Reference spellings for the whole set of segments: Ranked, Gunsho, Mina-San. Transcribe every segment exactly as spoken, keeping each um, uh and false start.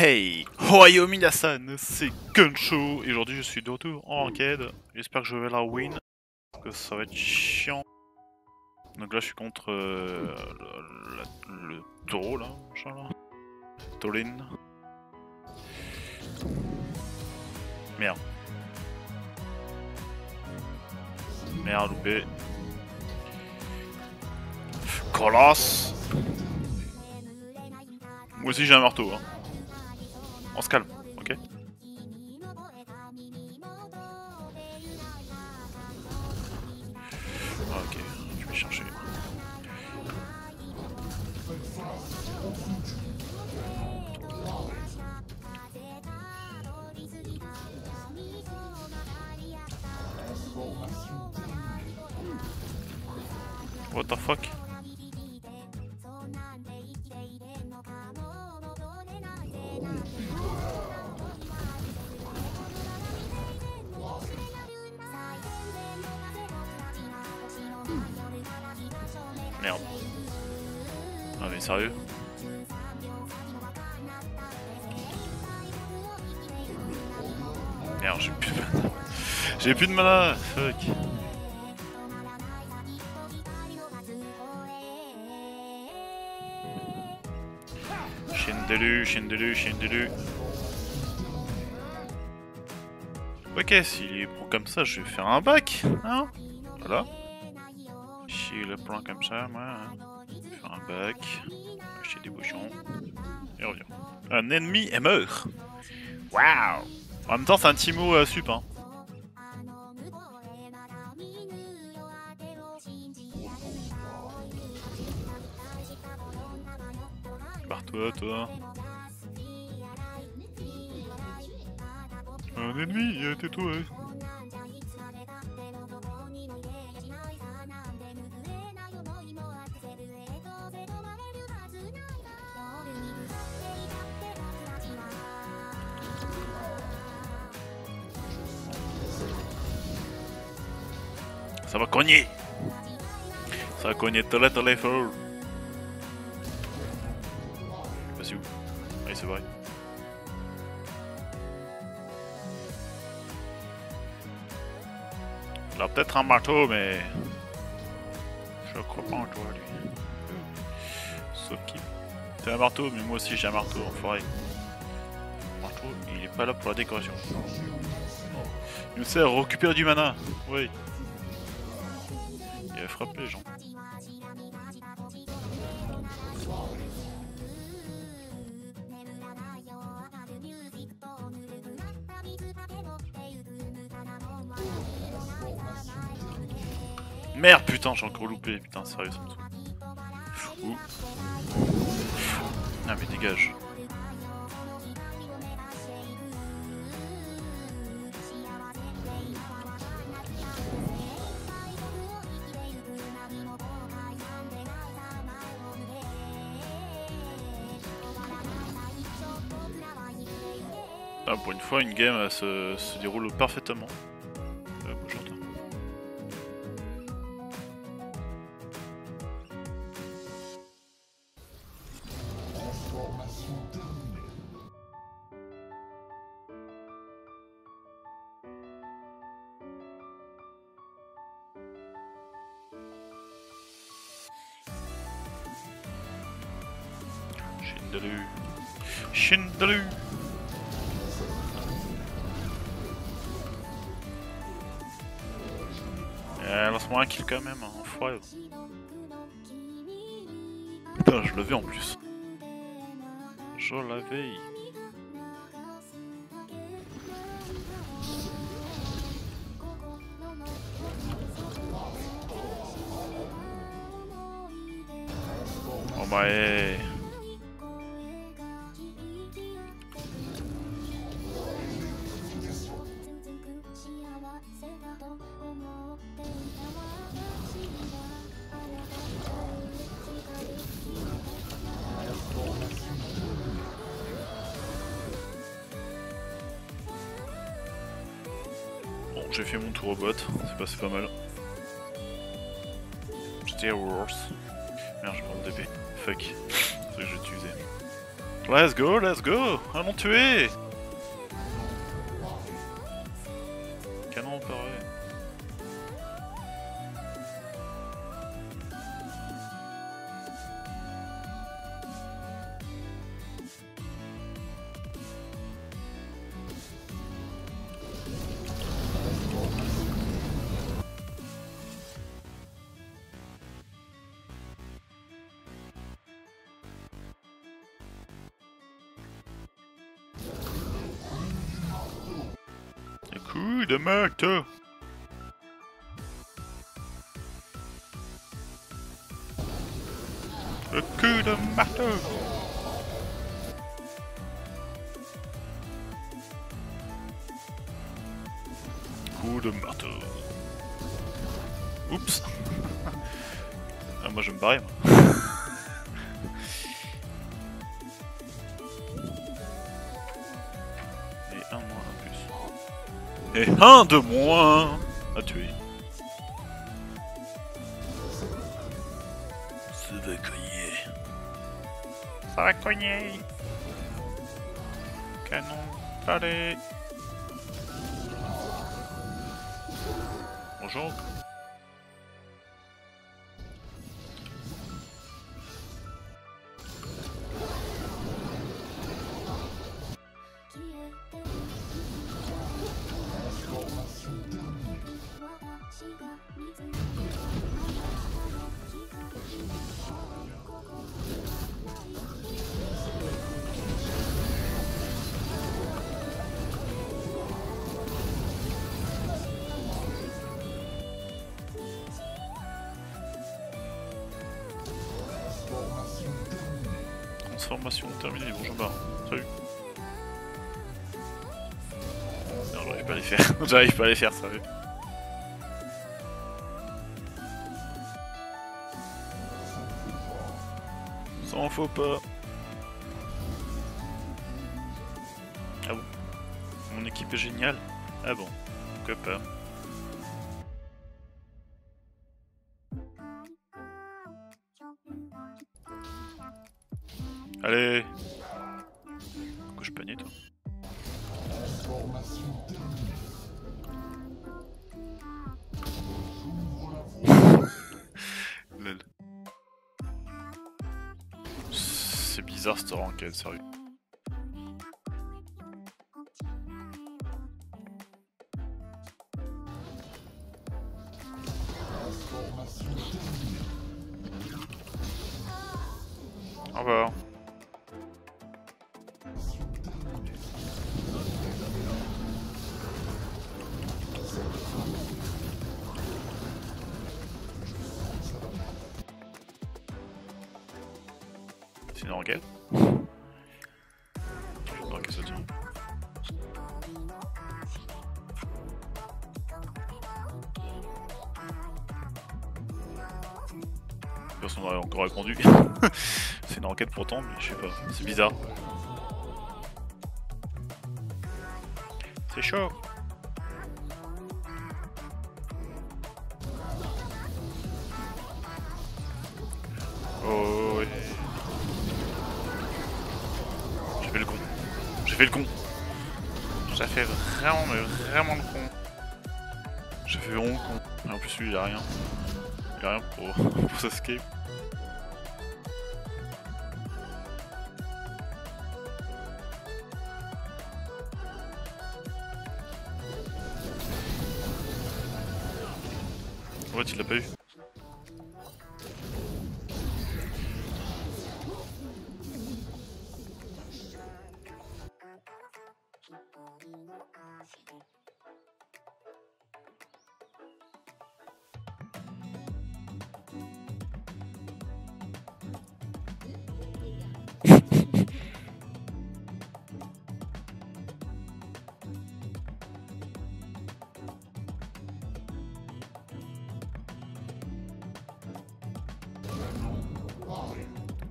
Hey, Ohayou Minasan, c'est Gunsho et aujourd'hui je suis de retour en ranked. J'espère que je vais la win, parce que ça va être chiant. Donc là je suis contre euh, la, la, le taureau là, genre Tolin. Merde. Merde, loupé. Colosse. Moi aussi j'ai un marteau, hein. On se calme, ok. Ok, je vais chercher. What the fuck? Merde. Non mais sérieux? Merde, j'ai plus de mana. J'ai plus de mana. Fuck. Shindelu, Shindelu, Shindelu. Ok, s'il est bon comme ça, je vais faire un bac, hein? Voilà. Si le plan comme ça, moi, je vais faire un bac, acheter des bouchons, et revient. Un ennemi est meurt. Waouh. En même temps, c'est un petit mot euh, sup, hein. Barre-toi, toi. Un ennemi, il a été tué. Ça va cogner. Ça va cogner de la télé, frère. Je sais pas si où. Allez, c'est vrai. Il a peut-être un marteau, mais... je crois pas en toi, lui. Sauf qu'il... t'as un marteau, mais moi aussi j'ai un marteau, enfoiré. Le marteau, il est pas là pour la décoration. Il nous sert à récupérer du mana. Oui. Il frappe les gens. Merde, putain, j'ai encore loupé. Putain, sérieux, ça me saoule. Ouh. Ah, mais dégage. Ah, pour une fois, une game elle, se, se déroule parfaitement. Euh, bonjour, toi. Shindalu. Shindalu. Euh, lance-moi un kill quand même, hein, enfoiré. Putain, je le vais en plus. Je l'avais. Oh bah hey. J'ai fait mon tour au bot, c'est passé pas mal. J'étais worse. Merde, je prends le D P. Fuck, c'est ce que j'utilisais. Let's go, let's go. Allons tuer. Canon pareil. Couille de meute. Le cul de marteau. Coup de marteau. Oups. Ah, moi je vais me barrer moi. Et un moins en plus. Et un de moins à tuer. Ça va cogner. Ça va cogner. Canon, allez. Bonjour. Transformation terminée, bonjour Bar, salut. Non, j'arrive pas à les faire, j'arrive pas à les faire, sérieux. Ça en faut pas. Ah bon? Mon équipe est géniale? Ah bon, pourquoi pas. Allez! Pourquoi je panier toi? Lol. C'est bizarre cette ranked, sérieux. Au revoir. C'est une enquête. Non, qu'est-ce que tu... Personne n'aurait encore répondu. C'est une enquête pourtant, mais je sais pas, c'est bizarre. C'est chaud. Oh oui. J'ai fait le con. J'ai fait le con. J'ai fait vraiment, mais vraiment le con. J'ai fait vraiment le con. Et en plus lui il a rien. Il a rien pour, pour s'escape. En fait il l'a pas eu.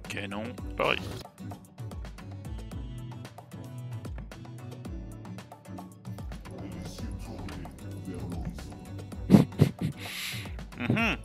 Canon, pareil. mm-hmm.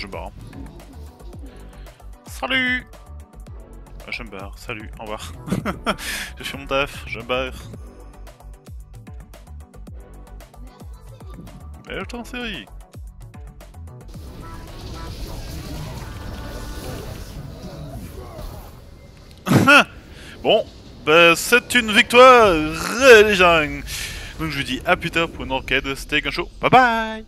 je barre. Salut! Je me barre, salut, au revoir. Je fais mon taf, je me barre. Belle en série! Bon, bah c'est une victoire, les gens. Donc je vous dis à plus tard pour une arcade, c'était Gunsho, bye bye.